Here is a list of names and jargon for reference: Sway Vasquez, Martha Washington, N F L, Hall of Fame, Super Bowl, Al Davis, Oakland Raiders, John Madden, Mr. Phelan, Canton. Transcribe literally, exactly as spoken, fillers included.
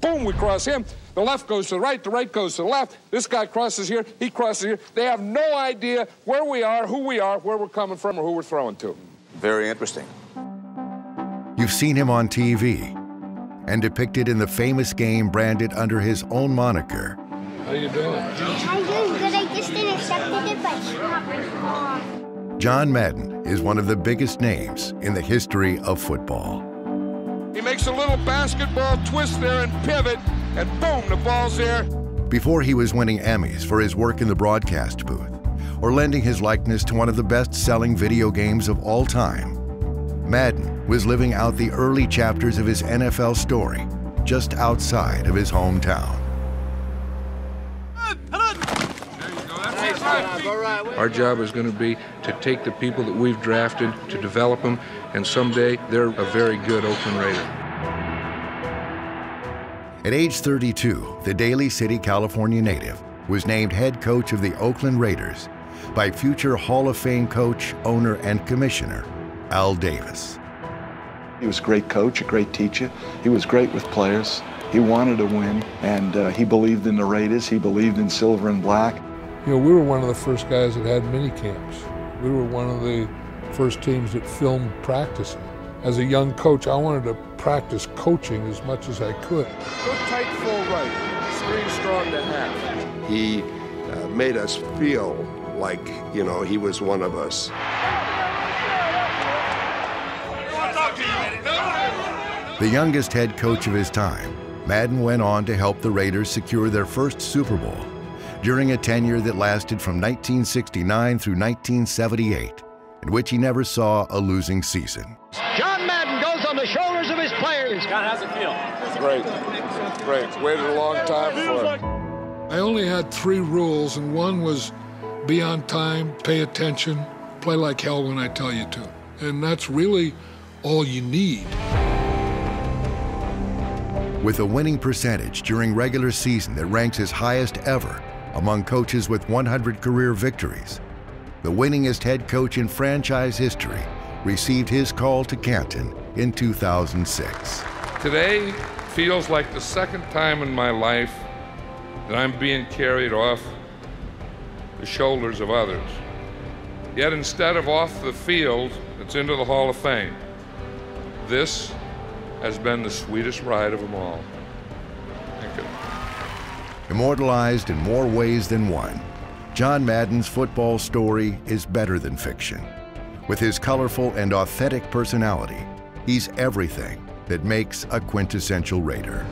Boom, we cross him. The left goes to the right, the right goes to the left. This guy crosses here, he crosses here. They have no idea where we are, who we are, where we're coming from, or who we're throwing to. Very interesting. You've seen him on T V and depicted in the famous game branded under his own moniker. How you doing? I'm doing good. I just didn't accept it, but it's not wrong. John Madden is one of the biggest names in the history of football. He makes a little basketball twist there and pivot, and boom, the ball's there. Before he was winning Emmys for his work in the broadcast booth or lending his likeness to one of the best-selling video games of all time, Madden was living out the early chapters of his N F L story just outside of his hometown. Our job is going to be to take the people that we've drafted, to develop them, and someday they're a very good Oakland Raider. At age thirty-two, the Daly City, California native was named head coach of the Oakland Raiders by future Hall of Fame coach, owner, and commissioner Al Davis. He was a great coach, a great teacher. He was great with players. He wanted to win, and uh, he believed in the Raiders. He believed in silver and black. You know, we were one of the first guys that had mini camps. We were one of the first teams that filmed practicing. As a young coach, I wanted to practice coaching as much as I could. Good tight full right, screen strong to half. He uh, made us feel like, you know, he was one of us. The youngest head coach of his time, Madden went on to help the Raiders secure their first Super Bowl during a tenure that lasted from nineteen sixty-nine through nineteen seventy-eight, in which he never saw a losing season. John Madden goes on the shoulders of his players. God, how's it feel? Great, great. Waited a long time for it. I only had three rules, and one was be on time, pay attention, play like hell when I tell you to. And that's really all you need. With a winning percentage during regular season that ranks his highest ever among coaches with one hundred career victories, the winningest head coach in franchise history received his call to Canton in two thousand six. Today feels like the second time in my life that I'm being carried off the shoulders of others. Yet instead of off the field, it's into the Hall of Fame. This has been the sweetest ride of them all. Thank you. Immortalized in more ways than one, John Madden's football story is better than fiction. With his colorful and authentic personality, he's everything that makes a quintessential Raider.